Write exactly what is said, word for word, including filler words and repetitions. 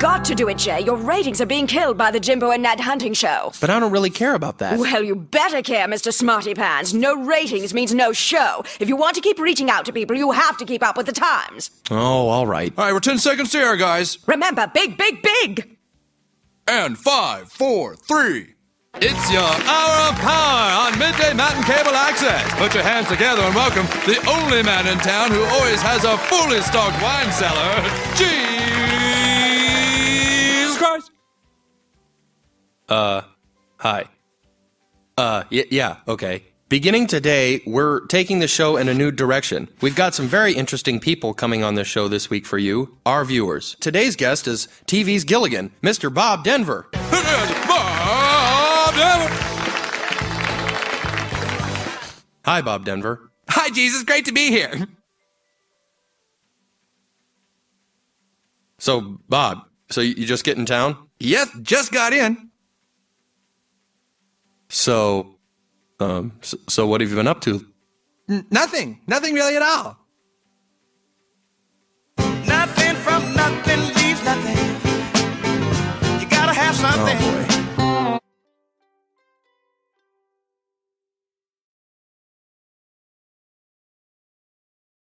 got to do it, Jay. Your ratings are being killed by the Jimbo and Ned hunting show. But I don't really care about that. Well, you better care, Mister Smarty Pants. No ratings means no show. If you want to keep reaching out to people, you have to keep up with the times. Oh, all right. All right, we're ten seconds to air, guys. Remember, big, big, big. And five, four, three... It's your Hour of Power on Midday Mountain Cable Access. Put your hands together and welcome the only man in town who always has a fully stocked wine cellar, Jesus Christ. Uh, hi. Uh, y yeah, okay. Beginning today, we're taking the show in a new direction. We've got some very interesting people coming on this show this week for you, our viewers. Today's guest is T V's Gilligan, Mister Bob Denver. Hi, Bob Denver. Hi, Jesus. Great to be here. So, Bob, so you just get in town? Yep, just got in. So, um, so, so what have you been up to? N- nothing. Nothing really at all. Nothing from nothing leaves nothing. You gotta have something. Oh, boy.